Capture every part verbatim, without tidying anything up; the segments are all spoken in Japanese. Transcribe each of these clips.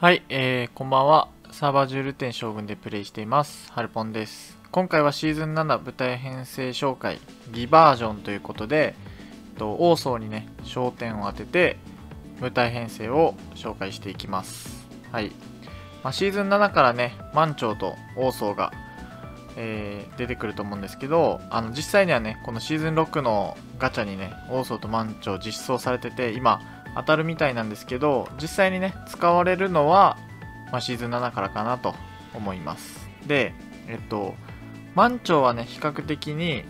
はい、えー、こんばんは。サーバージュール店将軍でプレイしています。ハルポンです。今回はシーズンなな舞台編成紹介、ギバージョンということで、と王荘にね、焦点を当てて、舞台編成を紹介していきます。はい。まあ、シーズンななからね、満潮と王荘が、えー、出てくると思うんですけど、あの実際にはね、このシーズンろくのガチャにね、王荘と満潮実装されてて、今、当たるみたいなんですけど、実際にね使われるのは、まあ、シーズンななからかなと思います。でえっと満潮はね比較的に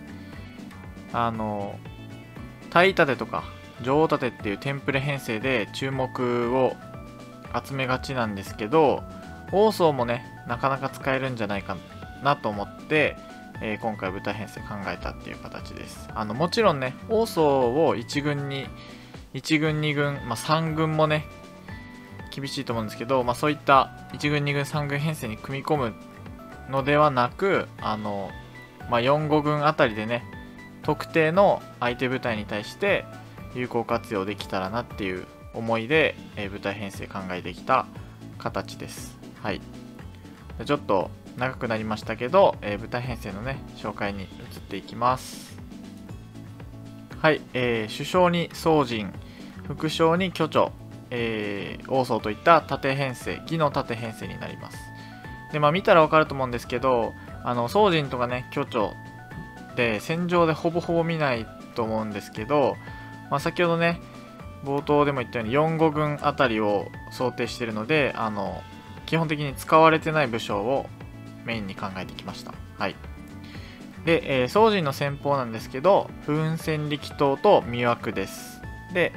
あの鯛盾とか女王盾っていうテンプレ編成で注目を集めがちなんですけど、王荘もねなかなか使えるんじゃないかなと思って、えー、今回舞台編成考えたっていう形です。あのもちろんね王荘をいち軍にいち軍に軍、まあ、さん軍もね厳しいと思うんですけど、まあ、そういったいち軍に軍さん軍編成に組み込むのではなく、あの、まあ、よんご軍あたりでね特定の相手部隊に対して有効活用できたらなっていう思いで、えー、部隊編成考えてきた形です。はい、ちょっと長くなりましたけど、えー、部隊編成のね紹介に移っていきます。はい、えー、主将に総陣、副将に巨長、えー、王荘といった縦編成、義の縦編成になります。で、まあ見たら分かると思うんですけど、あの総陣とかね巨長って戦場でほぼほぼ見ないと思うんですけど、まあ、先ほどね冒頭でも言ったようによんご軍あたりを想定しているので、あの基本的に使われてない武将をメインに考えてきました。はい。で、えー、総陣の戦法なんですけど、不運戦力刀と魅惑です。で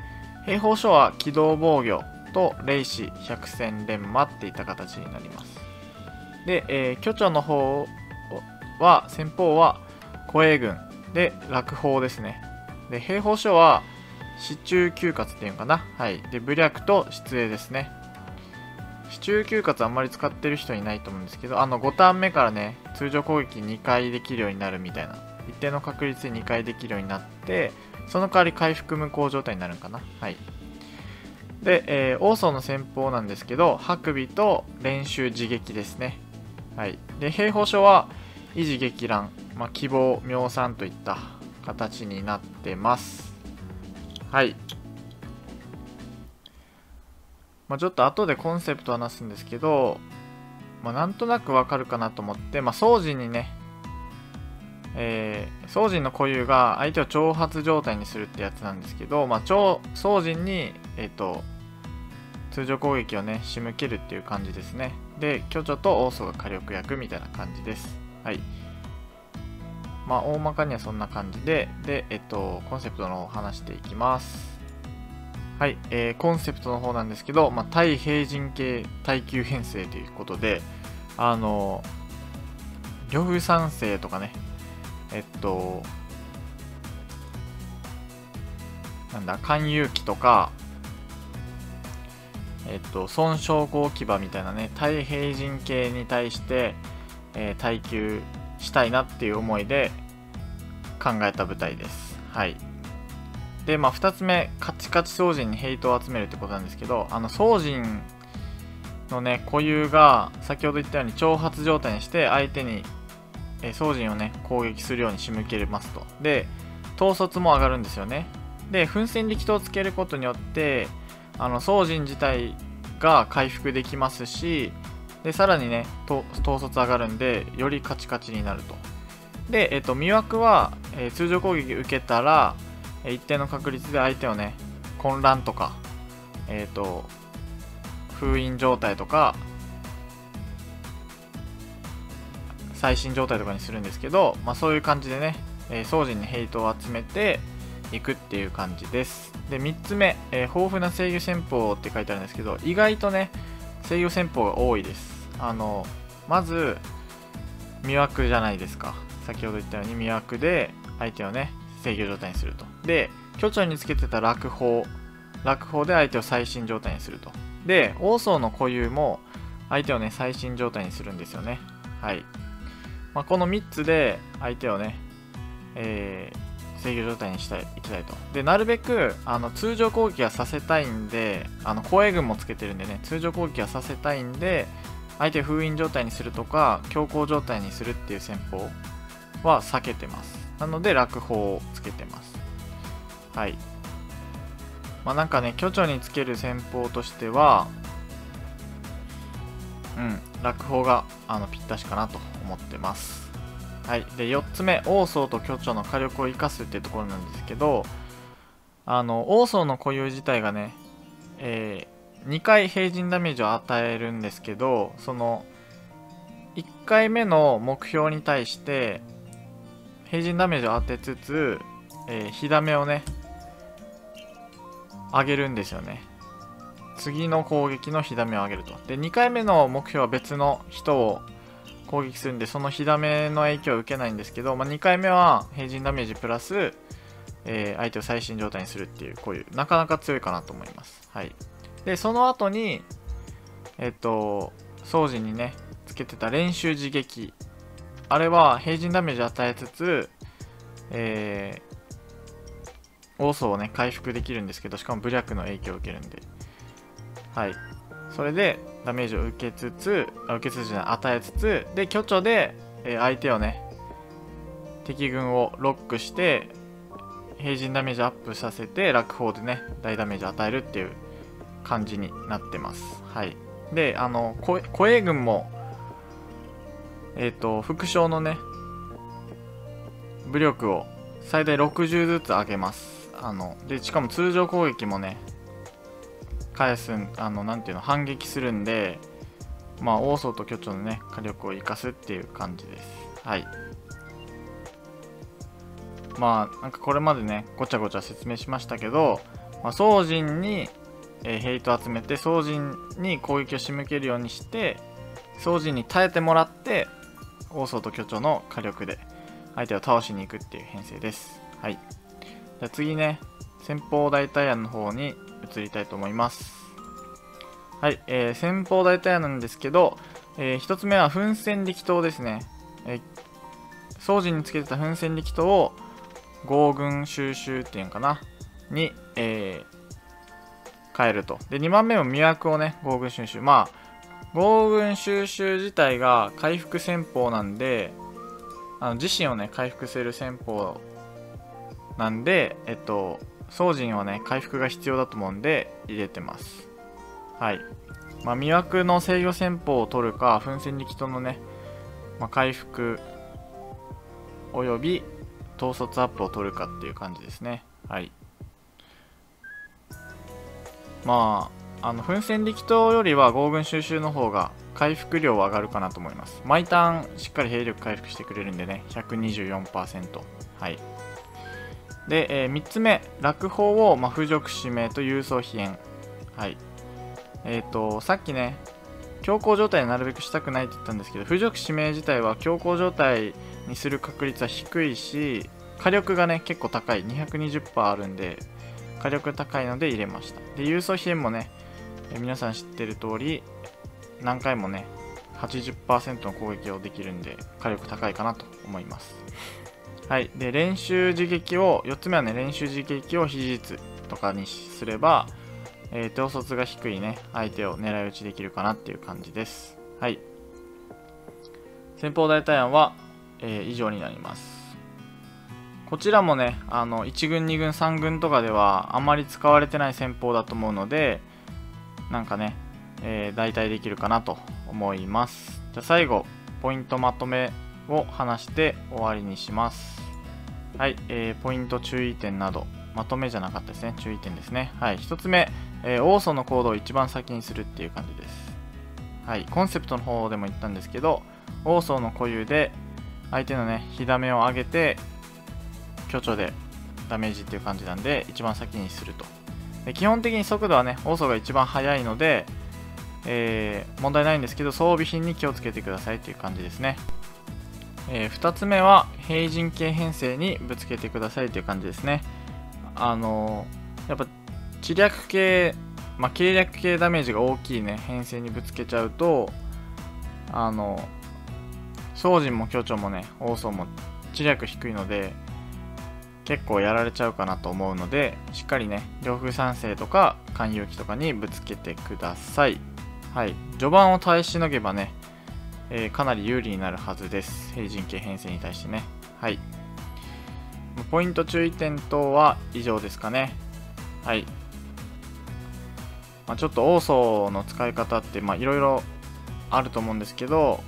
兵法書は機動防御と霊視百戦錬磨っていった形になります。で、えー、巨長の方は戦法は護衛軍で落砲ですね。で兵法書は四柱九活っていうのかな、はい、で武略と出営ですね。四柱九活あんまり使ってる人いないと思うんですけど、あのごターン目からね通常攻撃にかいできるようになるみたいな、一定の確率でにかいできるようになって、その代わり回復無効状態になるのかな。はい。で、えー、王荘の戦法なんですけど、白尾と練習自撃ですね。はい。で兵法書は維持撃乱、まあ、希望妙算といった形になってます。はい。まあ、ちょっと後でコンセプト話すんですけど、まあ、なんとなくわかるかなと思って、まあ、総陣にね、えー、総陣の固有が相手を挑発状態にするってやつなんですけど、まあ、超総陣に、えー、と通常攻撃をね仕向けるっていう感じですね。で巨長と王荘が火力役みたいな感じです。はい。まあ大まかにはそんな感じで、で、えー、とコンセプトの方を話していきます。はい、えー、コンセプトの方なんですけど、まあ、対平人系耐久編成ということで、あの呂布三世とかね、えっとなんだ貫遊記とか、えっと孫将校騎馬みたいなね対平人系に対して、えー、耐久したいなっていう思いで考えた舞台です。はい。でまあ、ふたつめ、カチカチ総陣にヘイトを集めるってことなんですけど、あの総陣のね固有が先ほど言ったように挑発状態にして相手にえ総陣をね攻撃するように仕向けますと。で統率も上がるんですよね。で奮戦力刀をつけることによってあの総陣自体が回復できますし、でさらにね統率上がるんでよりカチカチになると。で、えっと、魅惑は、えー、通常攻撃受けたら一定の確率で相手をね混乱とか、えー、と封印状態とか最新状態とかにするんですけど、まあ、そういう感じでね、えー、総陣にヘイトを集めていくっていう感じです。でみっつめ、えー、豊富な制御戦法って書いてあるんですけど、意外とね制御戦法が多いです。あのまず魅惑じゃないですか。先ほど言ったように魅惑で相手をね制御状態にすると。で巨長につけてた落砲落砲で相手を最新状態にすると。で王荘の固有も相手をね最新状態にするんですよね。はい。まあ、このみっつで相手をね、えー、制御状態にしていきたいと。で、なるべくあの通常攻撃はさせたいんで、あの後衛軍もつけてるんでね、通常攻撃はさせたいんで、相手封印状態にするとか強行状態にするっていう戦法は避けてます。なので落砲をつけてます。はい、まあなんかね、巨鳥につける戦法としては、うん、落砲があのぴったしかなと思ってます。はい、でよっつめ、王曹と巨鳥の火力を生かすっていうところなんですけど、あの王曹の固有自体がね、えー、にかい平陣ダメージを与えるんですけど、そのいっかいめの目標に対して平陣ダメージを当てつつ、えー、火ダメをね上げるんですよね。次の攻撃の火ダメを上げると。でにかいめの目標は別の人を攻撃するんで、その火ダメの影響を受けないんですけど、まあ、にかいめは平陣ダメージプラス、えー、相手を最新状態にするっていう、こういうなかなか強いかなと思います。はい、でその後にえっと掃除にねつけてた練習自撃、あれは平陣ダメージ与えつつ、えー、王曹をね回復できるんですけど、しかも武力の影響を受けるんで、はい、それでダメージを受けつつ、受けつつじゃない、与えつつ、で巨鳥で相手をね敵軍をロックして平陣ダメージアップさせて、落砲でね大ダメージ与えるっていう感じになってます。はい、であの護衛軍もえっと副将のね武力を最大ろくじゅうずつ上げます。あのでしかも通常攻撃もね返す、あのなんていうの、反撃するんで、まあ王曹と巨鳥のね火力を生かすっていう感じです。はい、まあなんかこれまでねごちゃごちゃ説明しましたけど、まあ、曹仁に、えー、ヘイトを集めて曹仁に攻撃を仕向けるようにして、曹仁に耐えてもらって王曹と巨鳥の火力で相手を倒しに行くっていう編成です。はい、じゃあ次ね、先方大隊案の方に移りたいと思います。はい、えー、先方大隊案なんですけど、えー、ひとつめは奮戦力投ですね。えー、曹仁につけてた奮戦力投を合軍収集っていうのかなに、えー、変えると。でにばんめも魅惑をね合軍収集、まあ合軍収集自体が回復戦法なんで、あの自身をね回復する戦法なんで、えっと曹仁はね回復が必要だと思うんで入れてます。はい、まあ、魅惑の制御戦法を取るか、奮戦力投のね、まあ、回復および統率アップを取るかっていう感じですね。はい、まああの奮戦力投よりは合軍収集の方が回復量は上がるかなと思います。毎ターンしっかり兵力回復してくれるんでね ひゃくにじゅうよんパーセント。 はい、で、えー、みっつめ、落砲を、まあ、腐辱指名と郵送飛炎。はい、えっ、ー、とさっきね強行状態になるべくしたくないって言ったんですけど、腐辱指名自体は強行状態にする確率は低いし、火力がね結構高い にひゃくにじゅっパーセント あるんで火力高いので入れました。で郵送飛炎もね、えー、皆さん知ってる通り何回もね はちじゅっパーセント の攻撃をできるんで火力高いかなと思います。はい、で練習自撃をよっつめはね練習自撃を非実とかにすれば、えー、統率が低いね相手を狙い撃ちできるかなっていう感じです。はい、先方大隊案は、えー、以上になります。こちらもねあのいち軍に軍さん軍とかではあまり使われてない戦法だと思うので、なんかね、えー、代替できるかなと思います。じゃあ最後ポイントまとめを話して終わりにします。はい、えー、ポイント注意点など、まとめじゃなかったですね、注意点ですね。はい、ひとつめ、えー、王曹の行動を一番先にするっていう感じです。はい、コンセプトの方でも言ったんですけど、王曹の固有で相手のね火ダメを上げて巨鳥でダメージっていう感じなんで一番先にすると。で基本的に速度はね王曹が一番速いので、えー、問題ないんですけど装備品に気をつけてくださいっていう感じですね。えー、ふたつめは平陣系編成にぶつけてくださいという感じですね。あのー、やっぱ知略系、まあ、計略系ダメージが大きいね編成にぶつけちゃうと、あのー、曹仁も巨鳥もね王曹も知略低いので結構やられちゃうかなと思うので、しっかりね両風酸性とか貫遊機とかにぶつけてください。はい、序盤を耐えしのげばね、えー、かなり有利になるはずです。平陣形編成に対してね。はい、ポイント注意点等は以上ですかね。はい、まあ、ちょっと王曹の使い方っていろいろあると思うんですけど、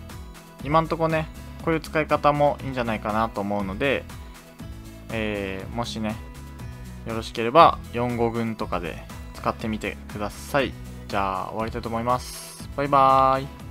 今んとこねこういう使い方もいいんじゃないかなと思うので、えー、もしねよろしければよんご軍とかで使ってみてください。じゃあ終わりたいと思います。バイバーイ。